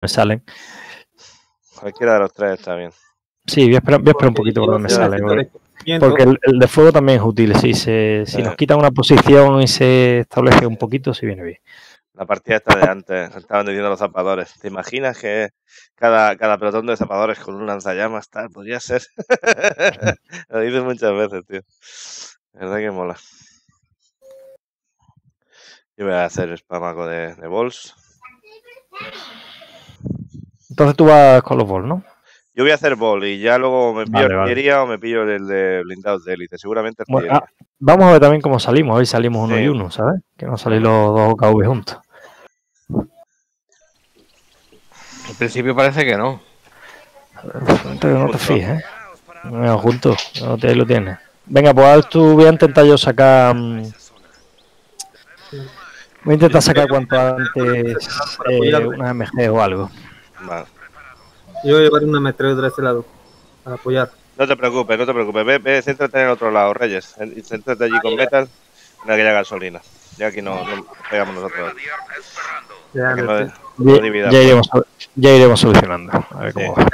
me salen. Cualquiera de los tres está bien. Sí, voy a esperar un poquito por donde salen. Porque el de fuego también es útil. Si nos quitan una posición y se establece un poquito, si viene bien. La partida está de antes, estaban diciendo los zapadores. ¿Te imaginas que cada pelotón de zapadores con un lanzallamas tal? Podría ser. Lo dices muchas veces, tío. La verdad que mola. Yo voy a hacer spamaco de balls. Entonces tú vas con los balls, ¿no? Yo voy a hacer ball y ya luego me pillo artillería o me pillo el de blindados de élite. Seguramente artillería. Bueno, vamos a ver también cómo salimos. Hoy salimos uno y uno, ¿sabes? Que no salís los dos OKV juntos. Al principio parece que no. Entonces no te fíes, ¿eh? No, juntos. No, ahí lo tienes. Venga, pues ahora voy a intentar yo sacar... Voy a intentar sacar cuanto antes una MG o algo. Vale. Yo voy a llevar una metralla de ese lado, para apoyar. No te preocupes, no te preocupes. Ve, céntrate en el otro lado, Reyes. Céntrate allí con metal, en aquella gasolina. Ya aquí no pegamos nosotros. Ya iremos solucionando. A ver cómo va.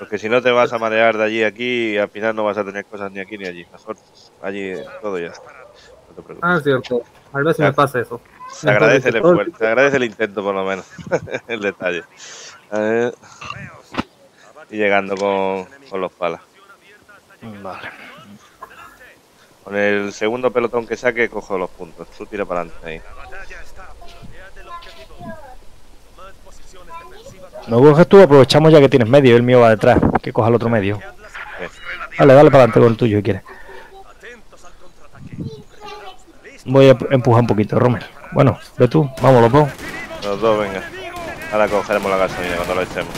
Porque si no te vas a marear de allí a aquí, y al final no vas a tener cosas ni aquí ni allí. Mejor allí todo ya está. No te preocupes. Ah, es cierto. A ver si me pasa eso. Se agradece el intento, por lo menos, el detalle. A ver. Y llegando con los palas. Vale. Con el segundo pelotón que saque, cojo los puntos. Tú tira para adelante ahí. No coges tú, aprovechamos ya que tienes medio. El mío va detrás, que coja el otro medio. Sí. Vale, dale para adelante con el tuyo si quieres. Voy a empujar un poquito, Rommel. Bueno, ve tú, vamos los dos. Los dos, venga. Ahora cogeremos la gasolina cuando lo echemos.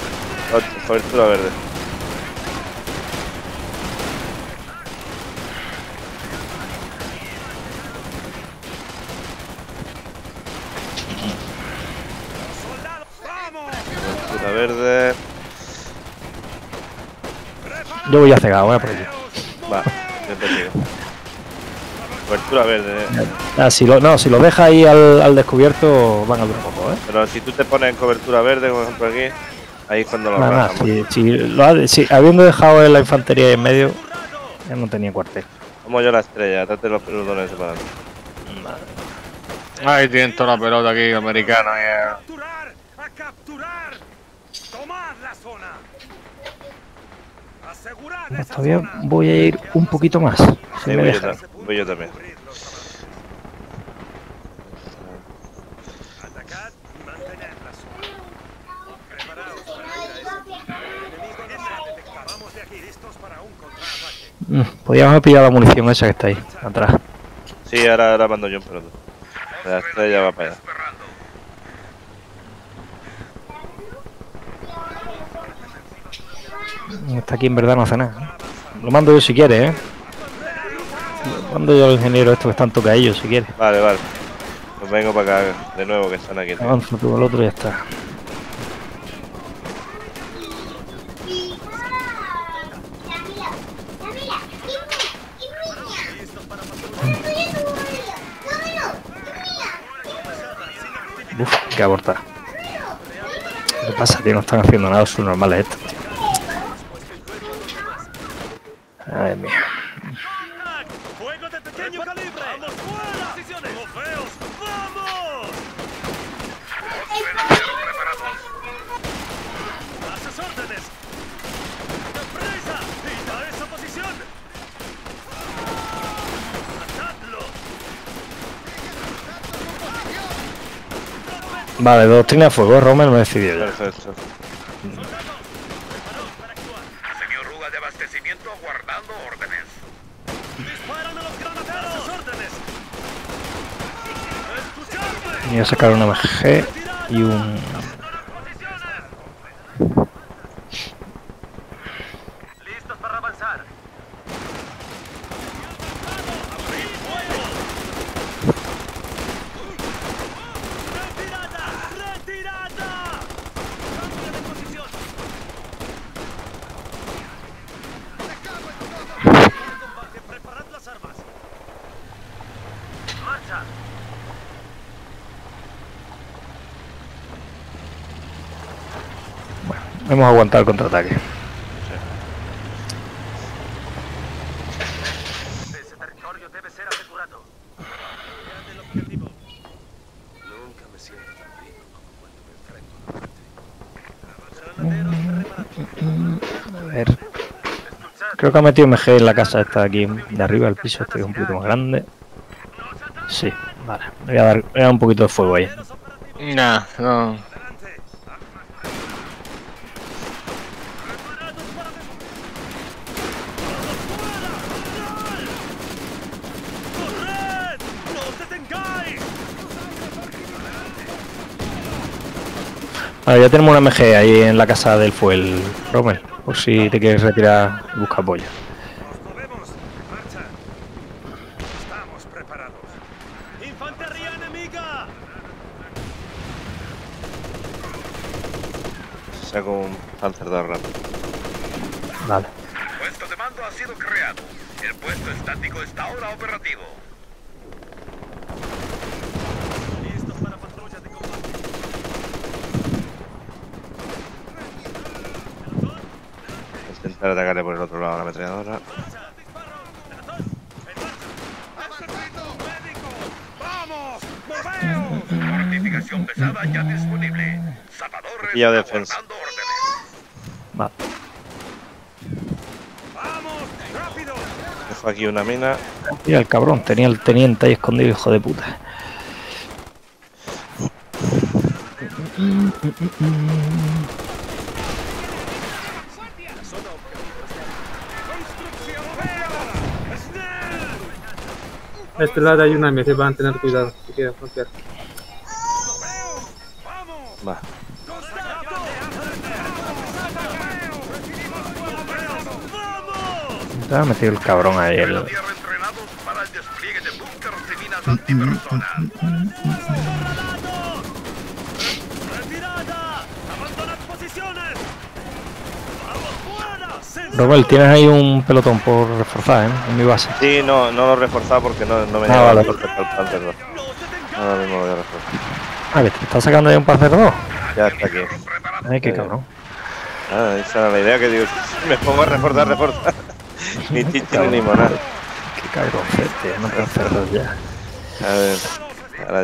Cobertura verde. Cobertura verde. Yo voy a cegar, voy a por aquí. Va, yo te sigo. Cobertura verde, ¿eh? Ah, si lo deja ahí al descubierto, van a durar poco, ¿eh? Pero si tú te pones en cobertura verde, como ejemplo aquí, ahí es cuando lo agarras. Si habiendo dejado la infantería ahí en medio, ya no tenía cuartel. Como yo la estrella, date los pelotones separados. Ahí tienen toda la pelota aquí, americana. Yeah. ¡A capturar! ¡Tomad la zona! Bueno, todavía voy a ir un poquito más. Sí, voy yo también. Podríamos haber pillado la munición esa que está ahí, atrás. Sí, ahora mando yo un pelotón. La estrella va para allá. Está aquí en verdad no hace nada. Lo mando yo si quieres, ¿eh? Lo mando yo al ingeniero esto que están tocaillos si quieres. Vale, vale. Pues vengo para acá de nuevo que están aquí. Avanza tú al otro y ya está. Uf, que abortar. ¿Qué pasa, tío? No están haciendo nada, son normales estos, tío. Ay, mía. ¡Fuego de pequeño calibre! ¡Vamos fuera! ¡Posiciones! ¡Trofeos! ¡Vamos! ¡A sus órdenes! ¡Deprisa! ¡Quita esa posición! ¡Atadlo! Vale, doctrina de fuego, Rommel me decidió ya. Perfecto. Voy a sacar una MG y un... Listos para avanzar. ¡Retirada! ¡Retirada! ¡Cambio de posición! ¡Combate! ¡Preparad las armas! ¡Marcha! Hemos aguantado el contraataque. Sí. Ese territorio debe ser asegurado. Mirad el objetivo. Nunca me siento tan vivo como cuando me enfrento a la muerte. A ver. Creo que ha metido MG en la casa esta de aquí de arriba, el piso este que es un poquito más grande. Sí, vale. Le voy a dar un poquito de fuego ahí. Nah, no. Vale, ya tenemos una MG ahí en la casa del fuel, Rommel, por si te quieres retirar y busca apoyo. Saco un Panther 2 rápido. Vale. El puesto de mando ha sido creado. El puesto estático está ahora operativo. Ahora atacaré por el otro lado a la ametralladora. Fortificación pesada ya disponible. Zapadores y defensa. Va. Vamos, rápido. Dejo aquí una mina. Mira el cabrón, tenía el teniente ahí escondido, hijo de puta. A este lado hay una MG, van a tener cuidado, si quieren flanquear. Va. Te ha metido el cabrón ahí. El... Robert, tienes ahí un pelotón por reforzar, ¿eh? En mi base. Sí, no lo he reforzado porque no me llega la torta al Panther 2. Ahora mismo lo voy a reforzar. Ah, que te está sacando ahí un Panther 2. Ya está aquí. Ay, qué cabrón. Ah, esa era la idea que digo, me pongo a reforzar. Ni chiste ni limonada. Qué cabrón, gente, no Panther 2 ya. A ver, ahora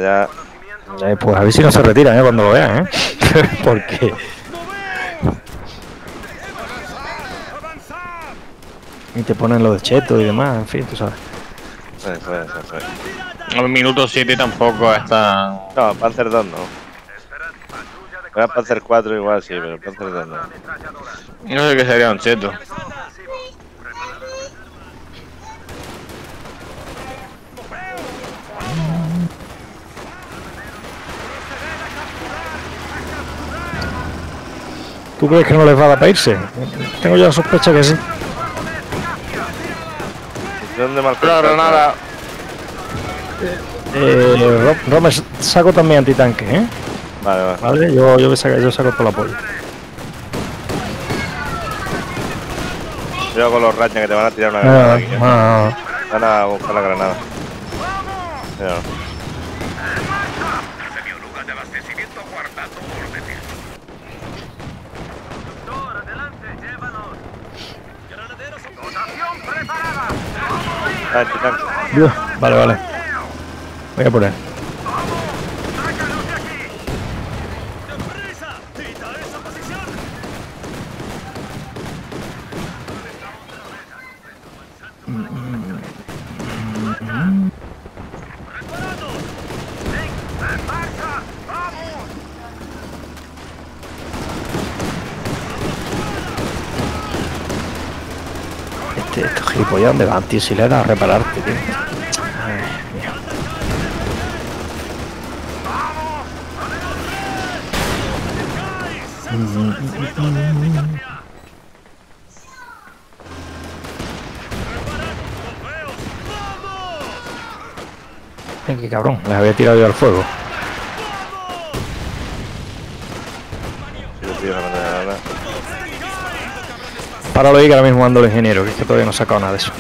ya. Pues a ver si no se retiran, ¿eh? Cuando lo vean, ¿eh? Porque... Y te ponen los de cheto y demás, en fin, tú sabes. Sí. El minuto 7 tampoco está... No, Panzer 2 no. Era Panzer 4 igual, sí, pero Panzer 2 no. No sé qué sería un cheto. ¿Tú crees que no les va a dar para irse? Tengo ya la sospecha que sí. ¿Dónde marcó? Claro, nada. Rommel, saco también antitanque, ¿eh? Vale. Vale, yo saco todo el apoyo. Cuidado con los Ranger que te van a tirar una granada aquí, ¿eh? No. Van a buscar la granada. Mira. Vale. Voy a poner. Estos gilipollas, ¿dónde van, tío? Si le dan a repararte, tío. Ay, mía. Qué cabrón, les había tirado yo al fuego. Páralo ahí que ahora mismo ando el ingeniero, que es que todavía no he sacado nada de eso.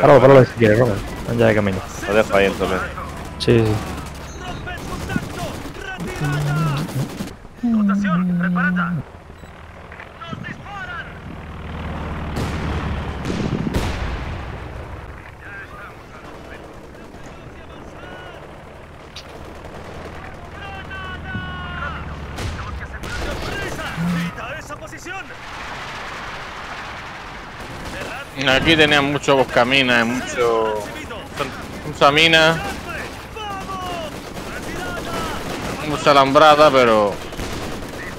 Páralo si quieres, Rommel. Ya de camino. Lo dejo ahí entonces. Sí. Rotación, preparada. Aquí tenían mucho boscamina, mucho... mucha mina. Mucha alambrada, pero...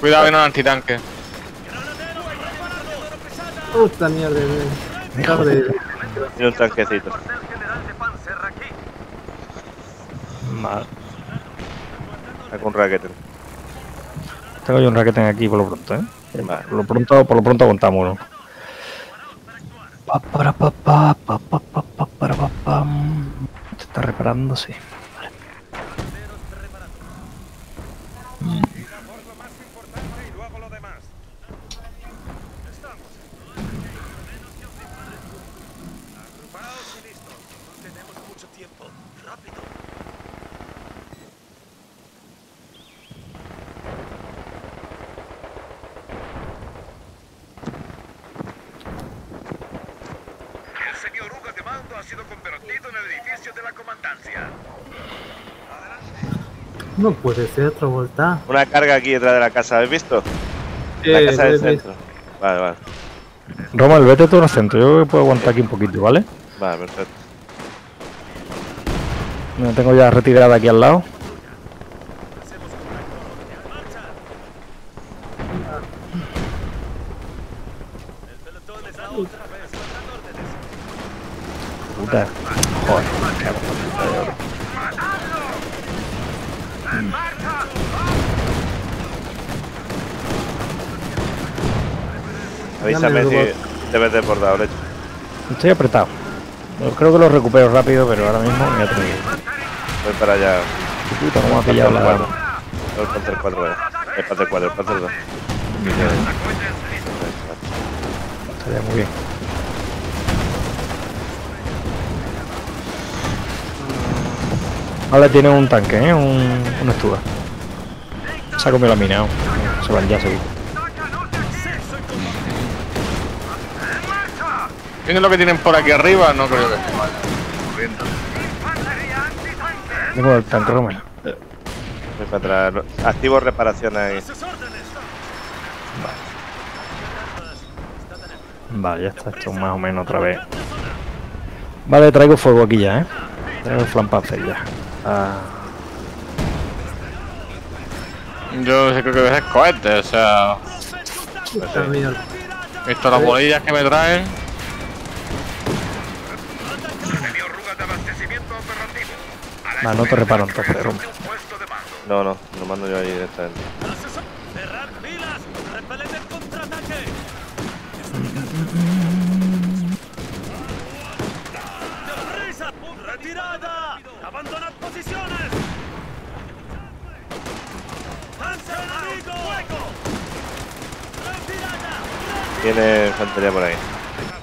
cuidado que no es antitanque. Puta mierda, y un tanquecito. Mal. Tengo un raquete. Tengo yo un raquete aquí por lo pronto, ¿eh? Por lo pronto aguantamos, ¿no? Se está reparando, sí. Vale. No puede ser, otra vuelta. Una carga aquí detrás de la casa, ¿habéis visto? La casa del centro. Vale, vale. Rommel, vete todo al centro. Yo creo que puedo aguantar aquí un poquito, ¿vale? Vale, perfecto. Me tengo ya retirada aquí al lado. Puta. Joder, avísame si te metes por la brecha. Estoy apretado. Creo que lo recupero rápido, pero ahora mismo me atrevo. Voy para allá. Puta, ¿cómo ha pillado la mano? El Panther 4, el Panther 4, el Panther 2. Estaría muy bien. Ahora tiene un tanque, ¿eh? Un Stuart. Se ha comido la mina. Se van ya a seguir. ¿Tienen lo que tienen por aquí arriba? No creo que esté mal. Tengo el tanque, Rommel. Voy para atrás. Activo reparación ahí. Vale. Vale, ya está hecho más o menos otra vez. Vale, traigo fuego aquí ya, ¿eh? Traigo el flan Panther ya. Ah. Yo creo que es cohete, o sea... Esto, las bolillas que me traen... Ah, no te reparo entonces, Rommel. No, no, lo mando yo ahí directamente. ¡Retirada! ¡Abandonad posiciones! ¡Panzer enemigo! ¡Retirada! Tiene infantería por ahí.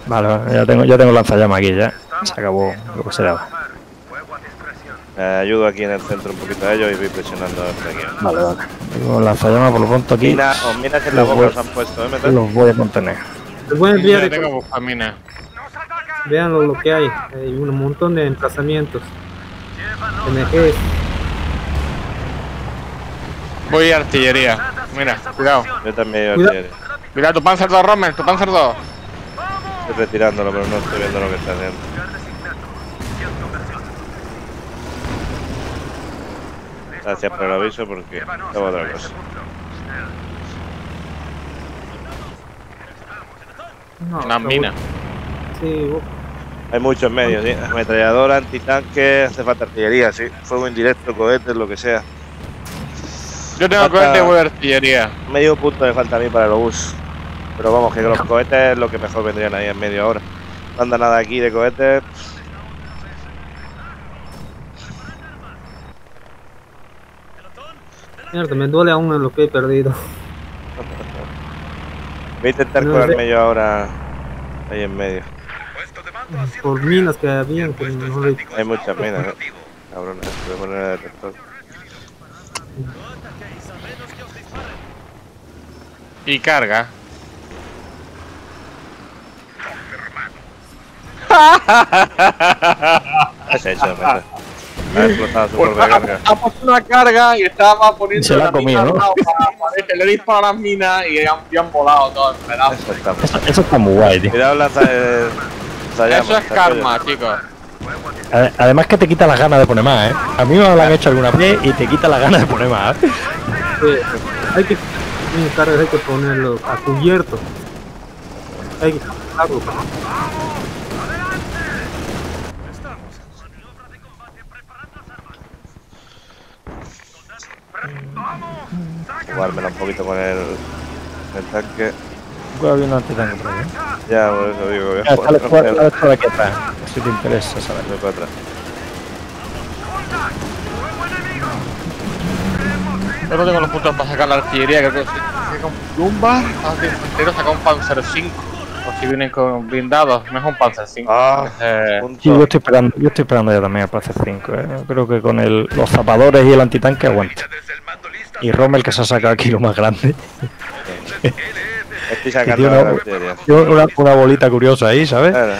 Vale, ya tengo lanzallamas aquí ya. Se acabó lo que se daba. Ayudo aquí en el centro un poquito a ellos y voy presionando por aquí. Vale, vale. Tengo lanzallamas por lo pronto aquí. Mira, os miras en la boca los han puesto, ¿eh? Los voy a contener. Ya tengo buscaminas. Vean lo que hay. Hay un montón de emplazamientos. MG. Voy a artillería. Mira, cuidado. Yo también voy a artillería. Mira, tu Panzer 2, Rommel, tu Panzer 2. Estoy retirándolo, pero no estoy viendo lo que está haciendo. Gracias por el aviso porque tengo otra cosa. Una mina. Sí, hay muchos medios, ¿sí? Ametralladora, antitanque, hace falta artillería, sí. Fuego indirecto, cohetes, lo que sea. Yo tengo cohetes, voy a artillería. Medio punto me falta a mí para el obús. Pero vamos, que los cohetes es lo que mejor vendrían ahí en medio ahora. No anda nada aquí de cohetes. Mierda, me duele aún en lo que he perdido. Voy a intentar colarme yo ahora ahí en medio. Por minas que había, pues no hay... Hay muchas minas, ¿no? Cabrón, voy a poner el detector. Y carga. ¿Qué has hecho, Me ha explotado su sobrecarga. Ha puesto una carga y estaba poniendo. Se la ha comido, ¿no? Le he disparado a las minas y han volado todos en pedazos. Eso está muy guay, tío. Cuidado, eso es karma, chicos. Además que te quita las ganas de poner más, ¿eh? A mí me lo han hecho alguna vez y te quita las ganas de poner más. Hay que ponerlo a cubierto. Hay que sacarlo. Jugármela un poquito con el tanque. Había un antitanque por ahí, ¿eh? Ya, por eso digo. Ya, está el cuarto por aquí atrás. Si te interesa saber. Voy para atrás. Yo no tengo los puntos para sacar la artillería. Creo que si con plumbas, quiero sacar un Panzer 5. O si vienen con blindados, mejor un Panzer 5. Sí, yo estoy esperando ya también al Panzer 5, ¿eh? Yo creo que con los zapadores y el antitanque aguanta. Y Rommel, que se ha sacado aquí lo más grande. Estoy sacando una bolita curiosa ahí, ¿sabes? Claro,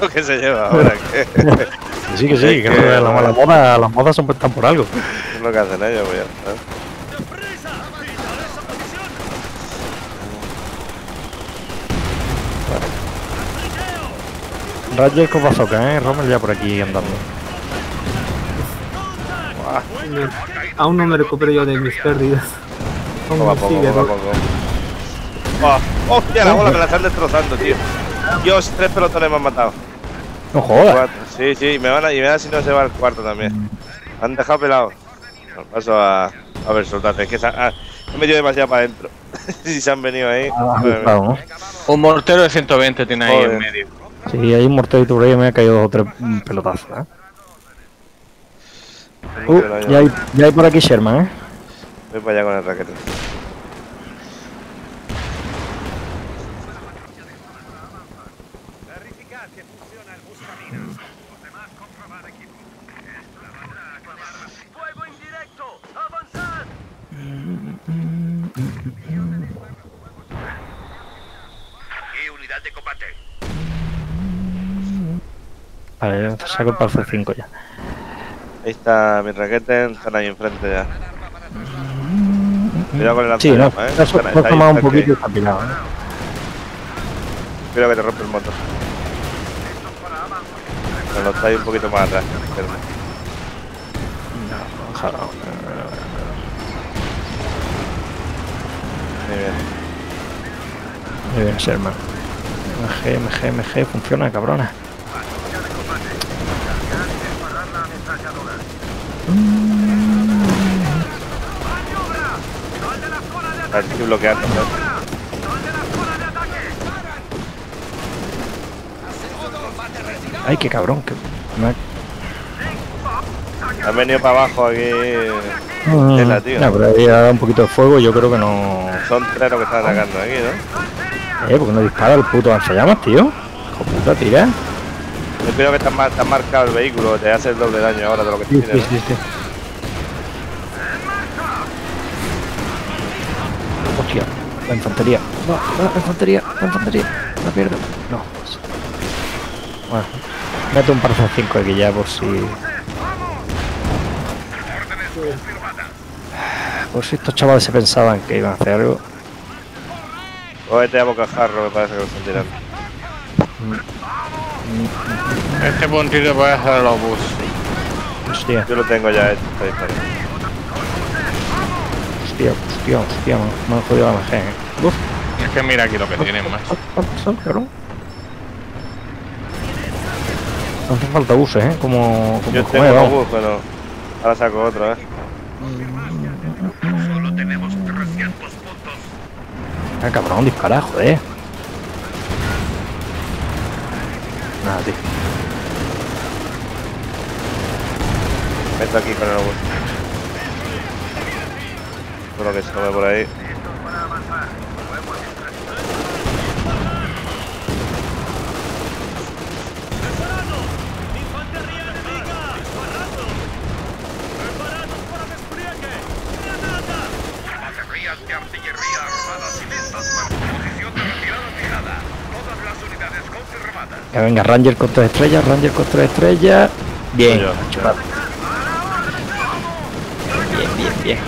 lo que se lleva ahora. Sí, que sí, es que las modas están por algo. Es lo que hacen ellos, pues ya. Ranger con bazooka, ¿eh? Rommel ya por aquí andando. Aún no me recupero yo de mis pérdidas. Hostia, la bola me la están destrozando, tío. Dios, 3 pelotones me han matado. No jodas. Sí, me van a si no se va al cuarto también. Me han dejado pelado. Paso a ver, soltate. Es que he metido demasiado para adentro. Si se han venido ahí. Un mortero de 120 tiene ahí en medio. Sí, hay un morterito por ahí y me ha caído 2 o 3 pelotazos, ¿eh? Ya hay por aquí Sherman, ¿eh? Voy para allá con el raquete. Vale, ya saco el Panzer 5 ya. Ahí está mi raquete, están ahí enfrente ya. Cuidado con el lanzallamas, ¿eh? Está tomado un poquito y está pilado, ¿eh? Creo que te rompe el motor. Pero está ahí un poquito más atrás. No, ojalá. Muy bien. Muy bien, Sherman. MG, funciona, cabrona. Hay que bloquearlo, ¿no? Ay, qué cabrón, que han venido para abajo aquí. Tela, tío. No, pero ahí ha dado un poquito de fuego. Yo creo que no. Son 3 los que están atacando aquí, ¿no? Porque no dispara el puto lanzallamas, tío. Hijo puta, tira. Yo creo que está marcado el vehículo, te hace el doble daño ahora de lo que te tiene. Sí. Hostia, la infantería. No, la infantería, la pierdo. No. Bueno, mete un Panzer 5 aquí ya por si... Por si estos chavales se pensaban que iban a hacer algo. Cógete a bocajarro, me parece que lo sentirán. Este puntito puede hacer el obús. Hostia. Yo lo tengo ya hecho. Hostia, me han jodido a la gente. Es que mira aquí lo que tienen más. No hace falta buses, ¿eh? Como yo tengo un obús, pero ahora saco otro, ¿eh? Solo tenemos 300 puntos. Ah, cabrón, dispara, joder. Nada, tío. Meto aquí con el obús. Creo que se come por ahí. Venga, Ranger con 3 estrellas, Bien, chupado. Bien.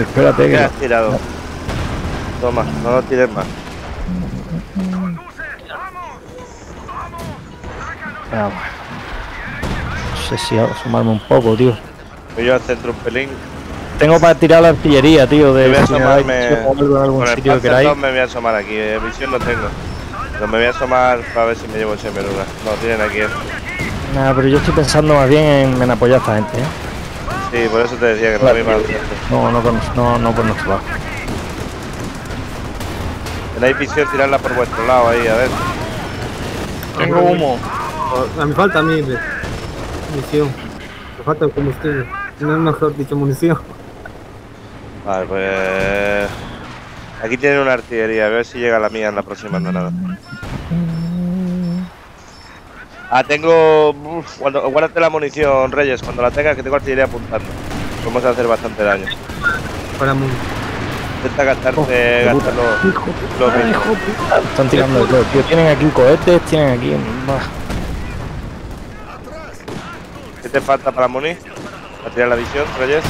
Espérate que has tirado. Toma, no lo tires más. Vamos. No sé si hago sumarme un poco, tío. Voy yo al centro un pelín. Tengo para tirar la artillería, tío. De voy a asomarme. Me voy a asomar aquí. Visión no tengo. Pero me voy a asomar para ver si me llevo ese merula. No tienen aquí esto. Nada, pero yo estoy pensando más bien en apoyar a esta gente, ¿eh? Sí, por eso te decía que claro, no voy no por nuestro lado. Tenéis visión, tirarla por vuestro lado ahí, a ver. Tengo humo. Me falta a mí munición. Me falta el combustible. No es mejor dicho munición. Vale, pues... Aquí tienen una artillería, a ver si llega la mía en la próxima andanada. Ah, tengo... Uf, guárdate la munición, Reyes, cuando la tengas, que tengo artillería apuntando. Vamos a hacer bastante daño. Para mí. Intenta gastarte, gastarlo... Los están tirando el club, tío. Tienen aquí cohetes, tienen aquí... ¿Qué te falta para munir? ¿Para tirar la visión, Reyes?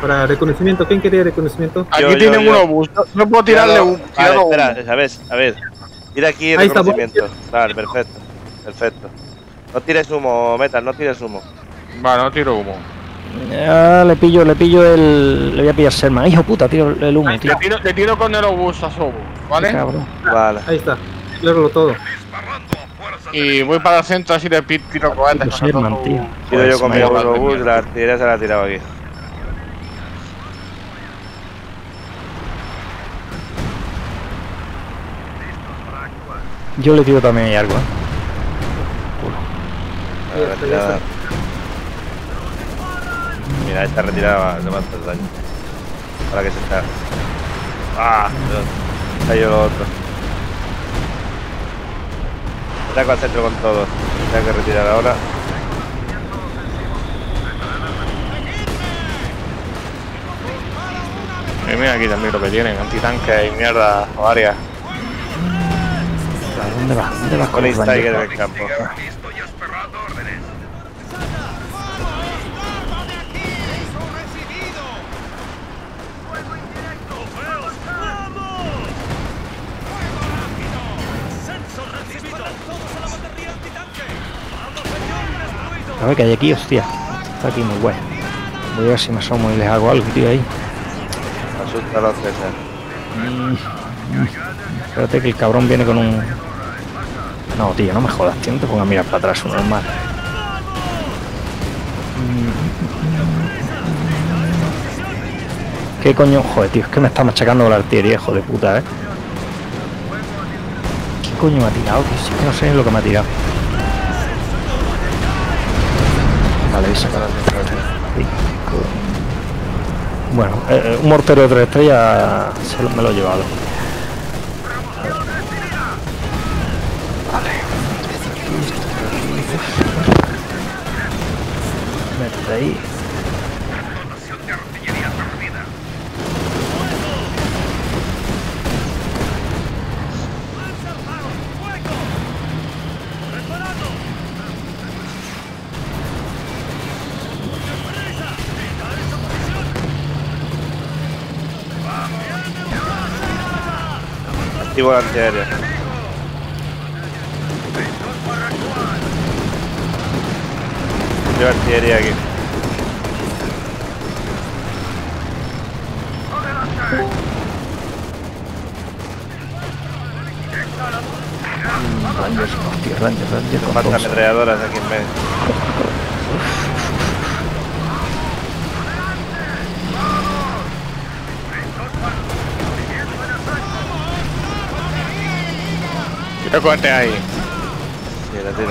Para reconocimiento, ¿quién quería reconocimiento? Aquí tienen un obús, no puedo tirarle un... Espera, a ver. Tira aquí el reconocimiento. Vale, perfecto. No tires humo, Metal, no tires humo. Vale, no tiro humo. Ya le pillo el... Le voy a pillar Sherman. Hijo puta, tiro el humo, tío. Le tiro con el obús a Sobo, ¿vale? Vale. Ahí está, cléralo todo. Y voy para el centro así de pit, tiro cohetes. Sherman, tío. Tiro yo con mi obús, la artillería se la ha tirado aquí. Yo le tiro también algo, ¿eh? La retirada. Mira, esta retirada no me hace daño. Ahora que se está... ¡Ah! Cayó lo otro. Ataco al centro con todo. Tengo que retirar ahora. Y mira aquí también lo que tienen. Antitanques y mierda varias. ¿Dónde vas con el Tiger del campo? A ver qué hay aquí, hostia. Está aquí muy guay. Voy a ver si me asomo y les hago algo, tío, ahí. Asusta a los César. Espérate que el cabrón viene con un... No, tío, no me jodas, tío, no te pongas a mirar para atrás, un normal. ¿Qué coño? Joder, tío, es que me está machacando la artillería, hijo de puta, ¿eh? ¿Qué coño me ha tirado? Sí, que no sé lo que me ha tirado. Vale, voy a sacar al centro de... Bueno, un mortero de 3 estrellas me lo he llevado. Ahí. Activo la artillería. Lleva artillería aquí. Ranger. Falta ametralladoras aquí en medio. Tira cohete ahí. Sí, la tira.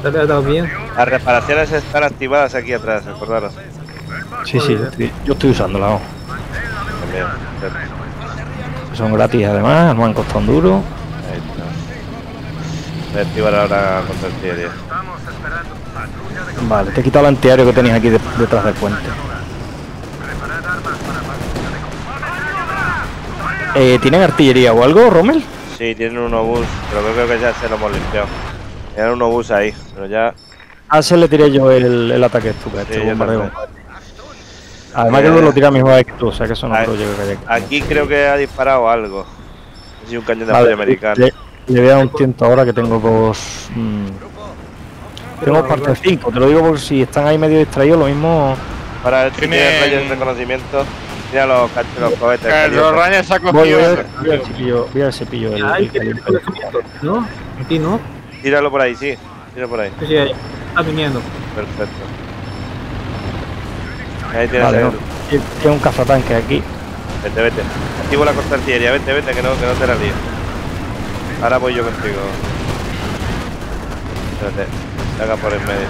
¿Te has dado bien? Las reparaciones están activadas aquí atrás, acordaros. Sí, yo estoy usándola. Oh. Son gratis además, no han costado un duro. Ahí está. Voy a activar ahora contra el antiaéreo. Vale, te he quitado el antiaéreo que tenías aquí detrás del puente. ¿Tienen artillería o algo, Rommel? Sí, tienen un obús, pero creo que ya se lo hemos limpiado. Tienen un obús ahí, pero ya... Ah, se le tiré yo el ataque estupendo. Sí, además, yo lo tiré a mi misma vez que tú, o sea que eso no lo llevo a ver. Aquí creo que ha disparado algo. Es un cañón de apoyo americano. Le voy a dar un tiento ahora que tengo dos... Tengo Panther 5, te lo digo porque si están ahí medio distraídos, lo mismo... Para si tiene Ranger reconocimiento, mira los cohetes. Los Ranger se ha cogido. Voy al cepillo. ¿No? Aquí no. Tíralo por ahí, sí. Tíralo por ahí. Sí, ahí. Está viniendo. Perfecto. Ahí tienes el... Tiene un cazatanque aquí. Vete, vete. Activo la costa artillería, vete, vete, que no te la lío. Ahora voy yo contigo. Espérate, saca por el medio.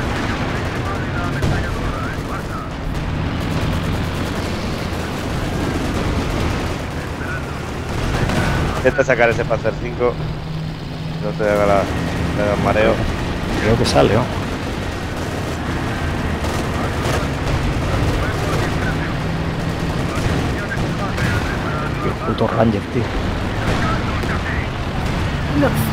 Intenta sacar ese Panzer 5, no te haga el mareo. Creo que sale, ¿no? Qué puto Ranger, tío. No.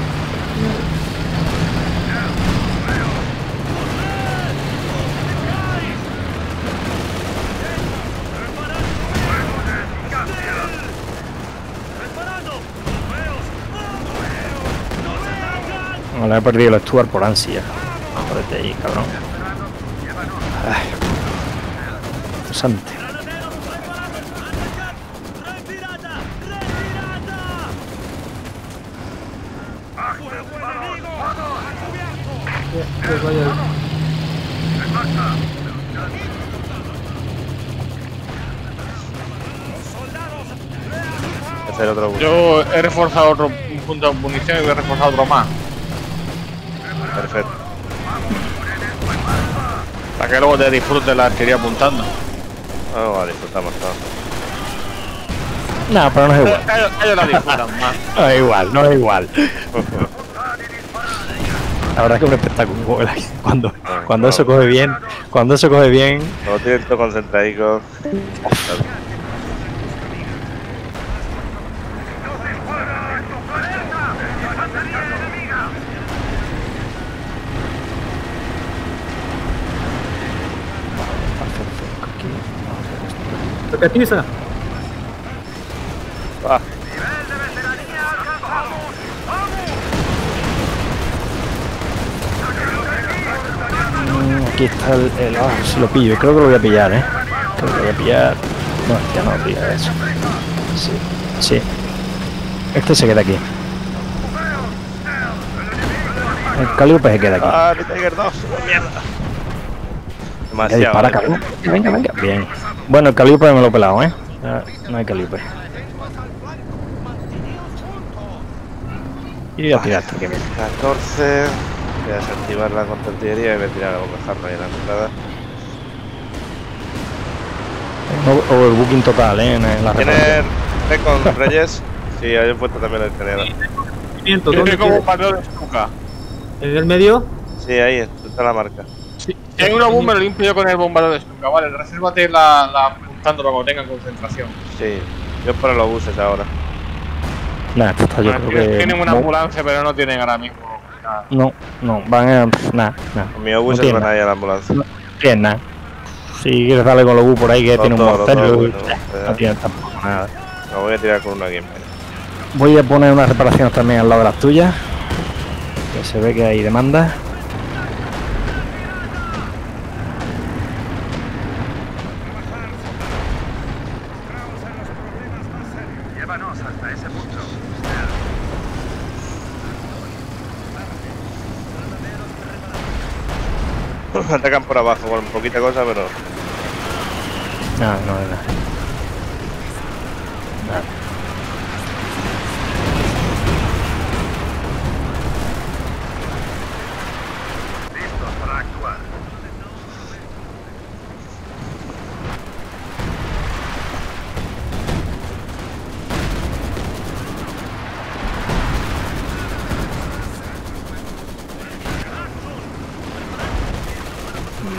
Le he perdido el Stuart por ansia. Jódete ahí, cabrón. Ay, interesante. Yo he reforzado otro punto de munición y he reforzado otro más. Perfecto. Para que luego te disfrutes la arquería apuntando. No, vale, disfrutamos todo. No, pero no es igual. Ellos la disfrutan más. No es igual, no es igual. La verdad es que es un espectáculo. Cuando eso coge bien, Lo tienen todo concentradico. Pieza. Ah. Aquí está el... Ah, si lo pillo, creo que lo voy a pillar, ¿eh? Creo que lo voy a pillar... No, ya no pilla eso. Sí, sí. Este se queda aquí. El Calliope se queda aquí. Ah, mi Tiger 2, mierda. Demasiado. Dispara, cabrón. Venga, venga. Bien. Bueno, el Calliope me lo he pelado, ¿eh? No hay Calliope. Y ya tiraste, que me... 14... Voy a desactivar la contraartillería y voy a tirar algo mejor para ir a la entrada. No, o el booking total, ¿eh? ¿Tienes Recon Reyes? Sí, yo he puesto también la entenedora. Tiene como palo de escuca. ¿En el medio? Sí, ahí está la marca. Si hay una bomba, lo limpio yo con el bombardeo de estuca, vale, resérvate la apuntándolo cuando tengan concentración. Sí, yo para los buses ahora. Nah, esto está yo creo que... Tienen una ambulancia, pero no tienen ahora mismo nada. No, van a... Nah. Con mi obús no van a ir a la ambulancia. No tienen nada. Si quieres darle con los bus por ahí que tiene un mortero, no tienen tampoco nada. Lo voy a tirar con una aquí en medio. Voy a poner unas reparaciones también al lado de las tuyas. Que se ve que hay demanda. Atacan por abajo con poquita cosa, pero... No. Listos para actuar.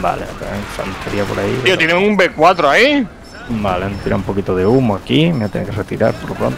Vale, infantería por ahí. Tío, pero... ¿tienen un B4 ahí? Vale, han tirado un poquito de humo aquí. Me voy a tener que retirar por lo pronto.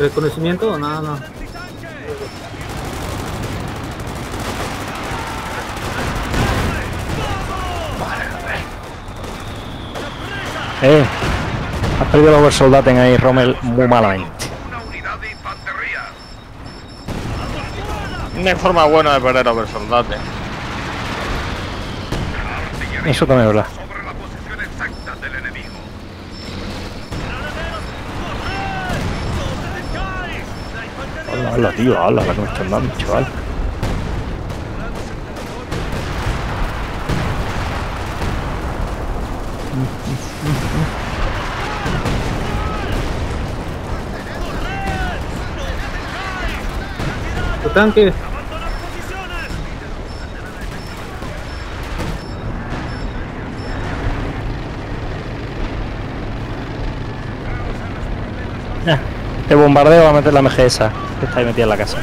¿Reconocimiento o nada? No. Vale, a ver. Has perdido el oversoldaten ahí, Rommel, muy malamente. No hay forma buena de perder oversoldaten. Eso también es verdad. Hola, tío, hola, la que me están dando, chaval. Tu tanque. Este bombardeo va a meter la meje esa. Está ahí metida en la casa.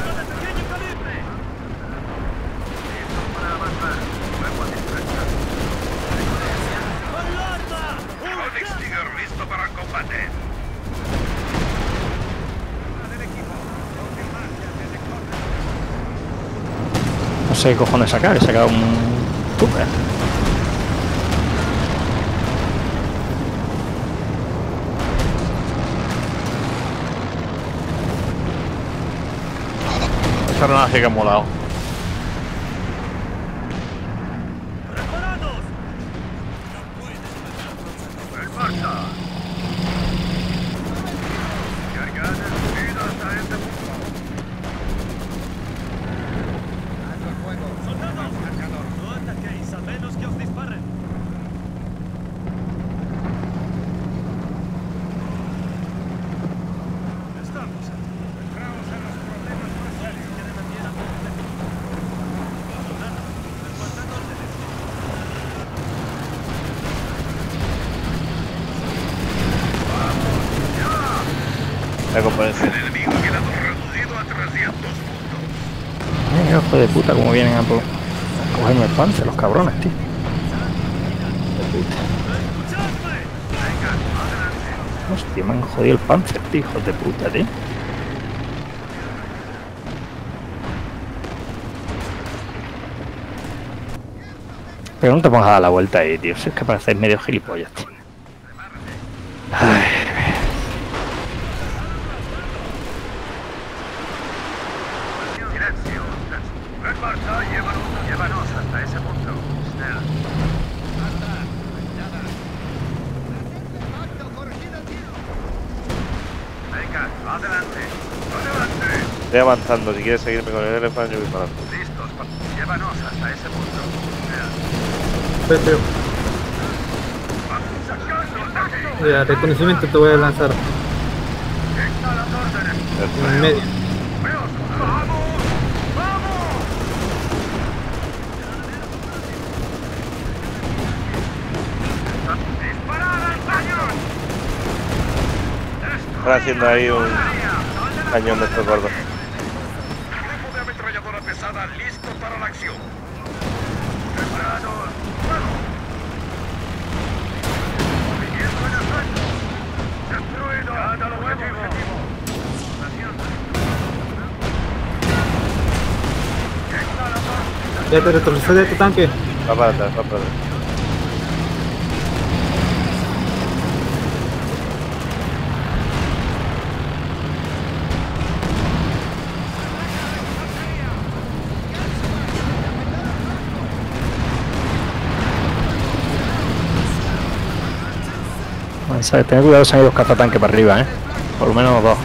No sé qué cojones sacar, he sacado un tupe. Que ha molado. Hijo de puta, como vienen a cogerme el Panther, los cabrones, tío. Hostia, me han jodido el Panther, tío, hijos de puta, tío. Pero no te pongas a dar la vuelta ahí, tío. Si es que parecéis medio gilipollas, tío. Ay. Estoy avanzando, si quieres seguirme con el elefante, yo voy para adelante. Listos, llévanos hasta ese punto. Vete. Mira, reconocimiento te voy a lanzar. En medio. Está haciendo ahí un cañón de estos gordos. Listo para la acción. Ya te retrocede tu tanque. Va para atrás, va para atrás. ¿sabes? Ten cuidado, se han ido los cazatanques para arriba, ¿eh? Por lo menos dos.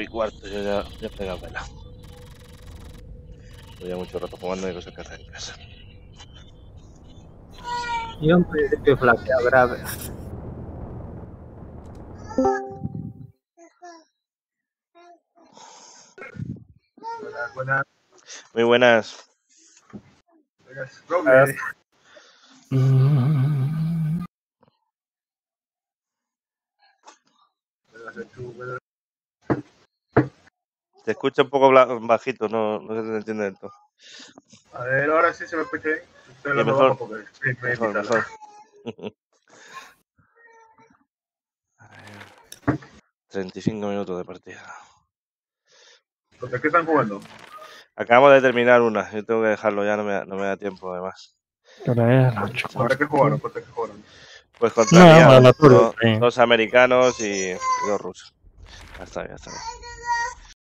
Y cuarto, yo ya he pegado vela. Voy a mucho rato jugando y cosas que hacer en casa. Yo en principio flaqueado grave. Buenas, buenas. Muy buenas. Buenas, Rommel. Buenas. Te escucha un poco bajito, no se te entiende del todo. A ver, ahora sí se me escucha bien. Estoy lo mejor. Porque... sí, mejor. A ver, 35 minutos de partida. ¿Contra qué están jugando? Acabamos de terminar una. Yo tengo que dejarlo ya, no me da tiempo además. ¿Contra qué jugaron? Pues contra dos americanos y dos rusos. Ya está bien.